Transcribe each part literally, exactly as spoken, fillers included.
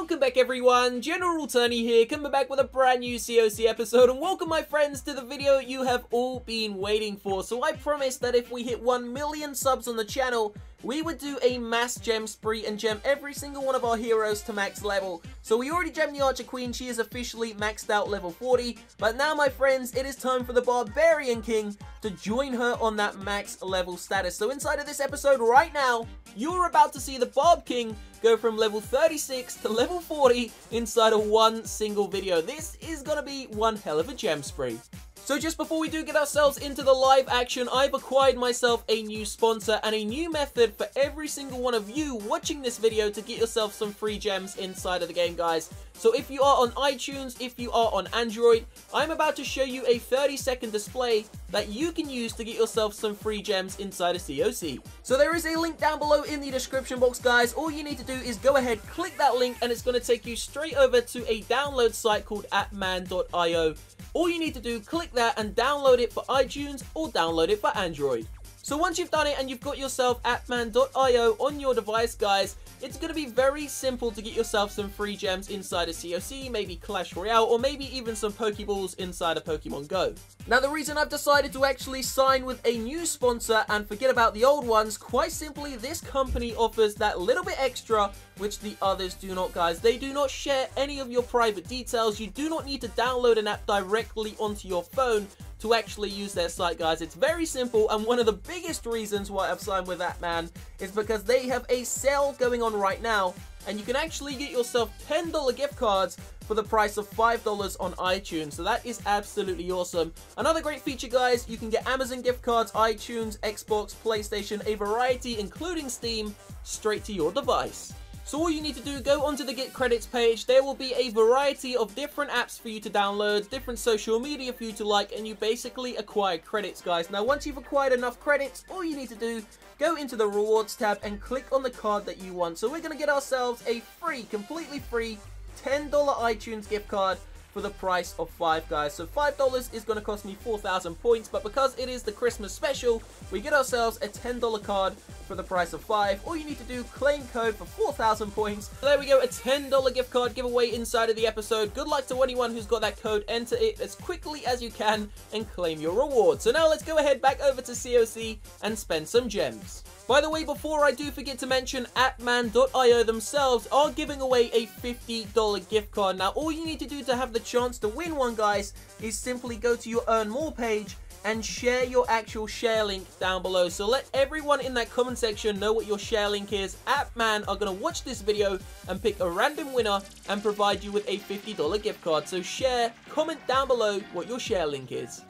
Welcome back everyone, General Tony here, coming back with a brand new C O C episode, and welcome my friends to the video you have all been waiting for. So I promised that if we hit one million subs on the channel, we would do a mass gem spree and gem every single one of our heroes to max level. So we already gemmed the Archer Queen, she is officially maxed out level forty, but now my friends, it is time for the Barbarian King to join her on that max level status. So inside of this episode right now, you're about to see the Barb King go from level thirty-six to level forty inside of one single video. This is gonna be one hell of a gem spree. So just before we do get ourselves into the live action, I've acquired myself a new sponsor and a new method for every single one of you watching this video to get yourself some free gems inside of the game, guys. So if you are on iTunes, if you are on Android, I'm about to show you a thirty second display that you can use to get yourself some free gems inside of C O C. So there is a link down below in the description box, guys. All you need to do is go ahead, click that link, and it's going to take you straight over to a download site called appman dot i o. All you need to do, click that and download it for iTunes or download it for Android. So once you've done it and you've got yourself appman dot i o on your device, guys, it's going to be very simple to get yourself some free gems inside of C O C, maybe Clash Royale, or maybe even some Pokeballs inside of Pokemon Go. Now the reason I've decided to actually sign with a new sponsor and forget about the old ones, quite simply this company offers that little bit extra which the others do not, guys. They do not share any of your private details. You do not need to download an app directly onto your phone to actually use their site, guys. It's very simple, and one of the biggest reasons why I've signed with that man is because they have a sale going on right now, and you can actually get yourself ten dollar gift cards for the price of five dollars on iTunes. So that is absolutely awesome. Another great feature, guys, you can get Amazon gift cards, iTunes, Xbox, PlayStation, a variety, including Steam, straight to your device. So all you need to do, go onto the Get Credits page. There will be a variety of different apps for you to download, different social media for you to like, and you basically acquire credits, guys. Now, once you've acquired enough credits, all you need to do, go into the Rewards tab and click on the card that you want. So we're going to get ourselves a free, completely free, ten dollar iTunes gift card for the price of five, guys. So five dollars is going to cost me four thousand points, but because it is the Christmas special, we get ourselves a ten dollar card for the price of five. All you need to do, claim code for four thousand points. So there we go, a ten dollar gift card giveaway inside of the episode. Good luck to anyone who's got that code. Enter it as quickly as you can and claim your reward. So now let's go ahead back over to C O C and spend some gems. By the way, before I do forget to mention, appman dot i o themselves are giving away a fifty dollar gift card. Now, all you need to do to have the chance to win one, guys, is simply go to your Earn More page and share your actual share link down below. So let everyone in that comment section know what your share link is. Appman are going to watch this video and pick a random winner and provide you with a fifty dollar gift card. So share, comment down below what your share link is.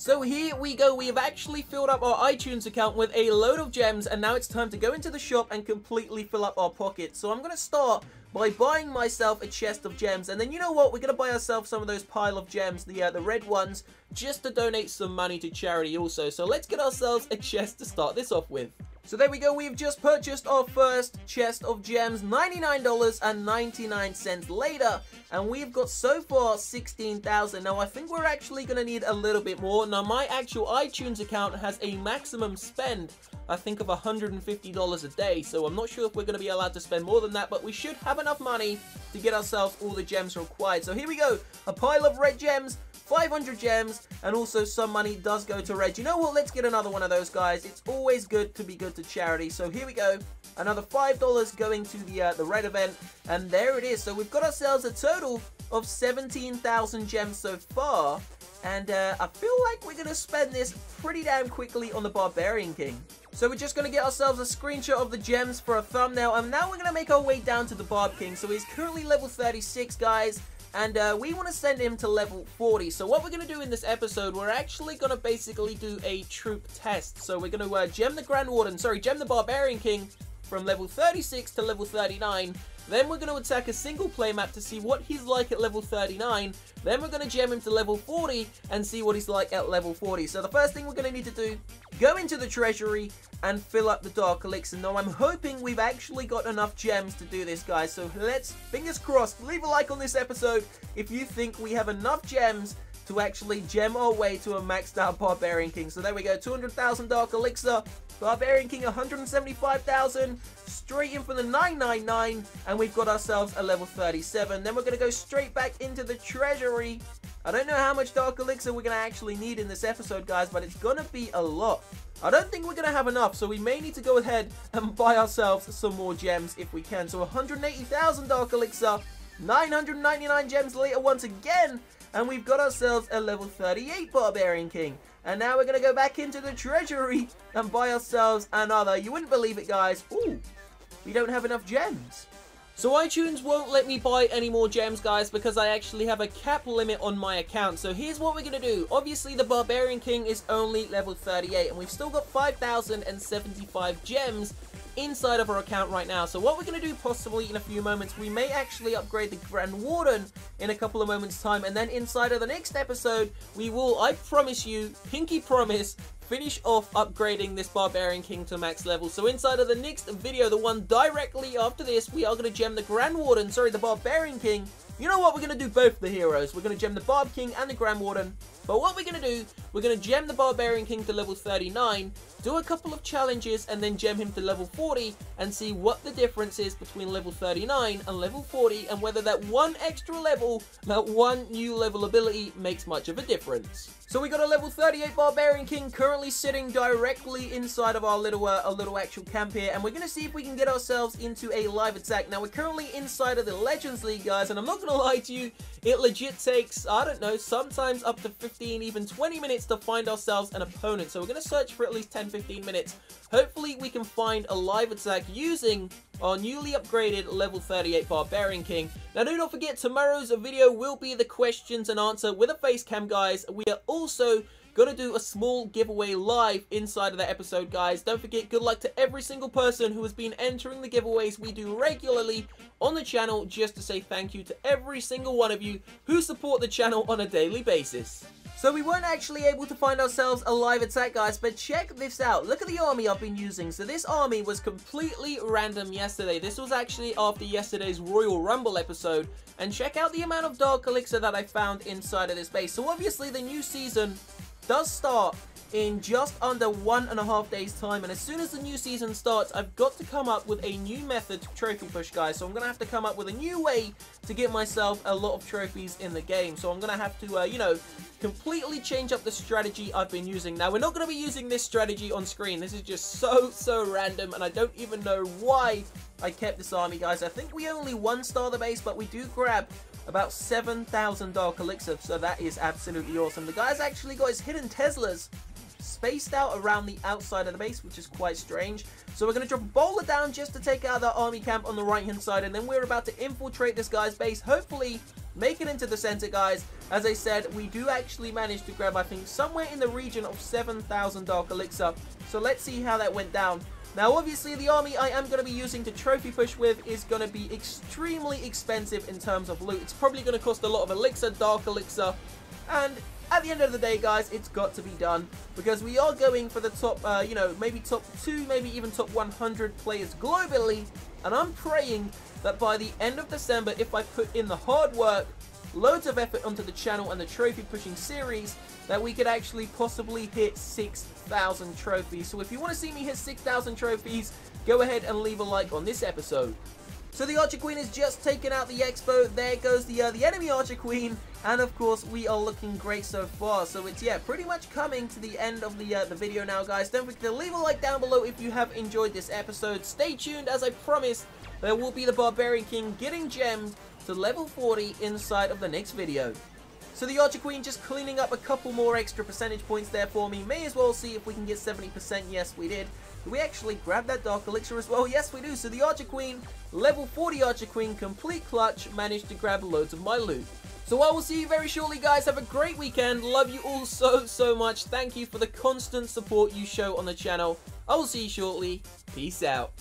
So here we go, we have actually filled up our iTunes account with a load of gems, and now it's time to go into the shop and completely fill up our pockets. So I'm going to start by buying myself a chest of gems, and then you know what, we're going to buy ourselves some of those pile of gems, the uh, the red ones, just to donate some money to charity also. So let's get ourselves a chest to start this off with. So there we go, we've just purchased our first chest of gems, ninety-nine dollars and ninety-nine cents later, and we've got so far sixteen thousand. Now I think we're actually going to need a little bit more. Now my actual iTunes account has a maximum spend, I think, of one hundred fifty dollars a day, so I'm not sure if we're going to be allowed to spend more than that, but we should have enough money to get ourselves all the gems required. So here we go, a pile of red gems, five hundred gems, and also some money does go to red. You know what, let's get another one of those, guys. It's always good to be good to charity. So here we go, another five dollars going to the uh, the red event, and there it is. So we've got ourselves a total of seventeen thousand gems so far, and uh, I feel like we're going to spend this pretty damn quickly on the Barbarian King. So we're just going to get ourselves a screenshot of the gems for a thumbnail, and now we're going to make our way down to the Barb King. So he's currently level thirty-six, guys, and uh, we want to send him to level forty. So what we're going to do in this episode, we're actually going to basically do a troop test. So we're going to uh, gem the Grand Warden, sorry, gem the Barbarian King from level thirty-six to level thirty-nine. Then we're going to attack a single play map to see what he's like at level thirty-nine. Then we're going to gem him to level forty and see what he's like at level forty. So the first thing we're going to need to do, go into the treasury and fill up the Dark Elixir. Now I'm hoping we've actually got enough gems to do this, guys. So let's, fingers crossed, leave a like on this episode if you think we have enough gems to actually gem our way to a maxed out Barbarian King. So there we go, two hundred thousand Dark Elixir, Barbarian King one hundred seventy-five thousand, straight in for the nine ninety-nine, and we've got ourselves a level thirty-seven. Then we're going to go straight back into the treasury. I don't know how much Dark Elixir we're going to actually need in this episode, guys, but it's going to be a lot. I don't think we're going to have enough, so we may need to go ahead and buy ourselves some more gems if we can. So one hundred eighty thousand Dark Elixir, nine hundred ninety-nine gems later once again, and we've got ourselves a level thirty-eight Barbarian King. And now we're going to go back into the treasury and buy ourselves another. You wouldn't believe it, guys. Ooh, we don't have enough gems. So iTunes won't let me buy any more gems, guys, because I actually have a cap limit on my account. So here's what we're going to do. Obviously, the Barbarian King is only level thirty-eight, and we've still got five thousand seventy-five gems inside of our account right now. So what we're going to do, possibly in a few moments, we may actually upgrade the Grand Warden in a couple of moments' time. And then inside of the next episode, we will, I promise you, pinky promise, finish off upgrading this Barbarian King to max level. So inside of the next video, the one directly after this, we are going to gem the Grand Warden, sorry, the Barbarian King. You know what? We're going to do both the heroes. We're going to gem the Barb King and the Grand Warden. But what we're going to do, we're going to gem the Barbarian King to level thirty-nine, do a couple of challenges, and then gem him to level forty, and see what the difference is between level thirty-nine and level forty, and whether that one extra level, that one new level ability, makes much of a difference. So we got a level thirty-eight Barbarian King currently sitting directly inside of our little, uh, a little actual camp here, and we're going to see if we can get ourselves into a live attack. Now, we're currently inside of the Legends League, guys, and I'm not going to lie to you, it legit takes, I don't know, sometimes up to fifteen, even twenty minutes to find ourselves an opponent. So we're going to search for at least ten to fifteen minutes. Hopefully we can find a live attack using our newly upgraded level thirty-eight Barbarian King. Now, do not forget, tomorrow's video will be the questions and answer with a face cam, guys. We are also going to do a small giveaway live inside of that episode, guys. Don't forget, good luck to every single person who has been entering the giveaways we do regularly on the channel, just to say thank you to every single one of you who support the channel on a daily basis. So we weren't actually able to find ourselves a live attack, guys, but check this out. Look at the army I've been using. So this army was completely random yesterday. This was actually after yesterday's Royal Rumble episode. And check out the amount of Dark Elixir that I found inside of this base. So obviously the new season does start in just under one and a half days time, and as soon as the new season starts, I've got to come up with a new method to trophy push, guys. So I'm gonna have to come up with a new way to get myself a lot of trophies in the game. So I'm gonna have to uh, you know, completely change up the strategy I've been using. Now, we're not gonna be using this strategy on screen. This is just so so random, and I don't even know why I kept this army, guys. I think we only one star the base, but we do grab about seven thousand Dark Elixir, so that is absolutely awesome. The guy's actually got his hidden Teslas spaced out around the outside of the base, which is quite strange. So we're going to drop a bowler down just to take out that army camp on the right hand side, and then we're about to infiltrate this guy's base, hopefully make it into the center, guys. As I said, we do actually manage to grab, I think, somewhere in the region of seven thousand Dark Elixir, so let's see how that went down. Now, obviously, the army I am going to be using to trophy push with is going to be extremely expensive in terms of loot. It's probably going to cost a lot of elixir, Dark Elixir, and at the end of the day, guys, it's got to be done, because we are going for the top, uh, you know, maybe top two, maybe even top one hundred players globally, and I'm praying that by the end of December, if I put in the hard work, loads of effort onto the channel and the trophy pushing series, that we could actually possibly hit six thousand trophies. So if you want to see me hit six thousand trophies, go ahead and leave a like on this episode. So the Archer Queen has just taken out the expo. There goes the uh, the enemy Archer Queen, and of course we are looking great so far. So it's, yeah, pretty much coming to the end of the uh, the video now, guys. Don't forget to leave a like down below if you have enjoyed this episode. Stay tuned, as I promised, there will be the Barbarian King getting gemmed to level forty inside of the next video. So the Archer Queen just cleaning up a couple more extra percentage points there for me. May as well see if we can get seventy percent. Yes, we did. Do we actually grab that Dark Elixir as well? Yes, we do. So the Archer Queen, level forty Archer Queen, complete clutch, managed to grab loads of my loot. So I will see you very shortly, guys. Have a great weekend. Love you all so, so much. Thank you for the constant support you show on the channel. I will see you shortly. Peace out.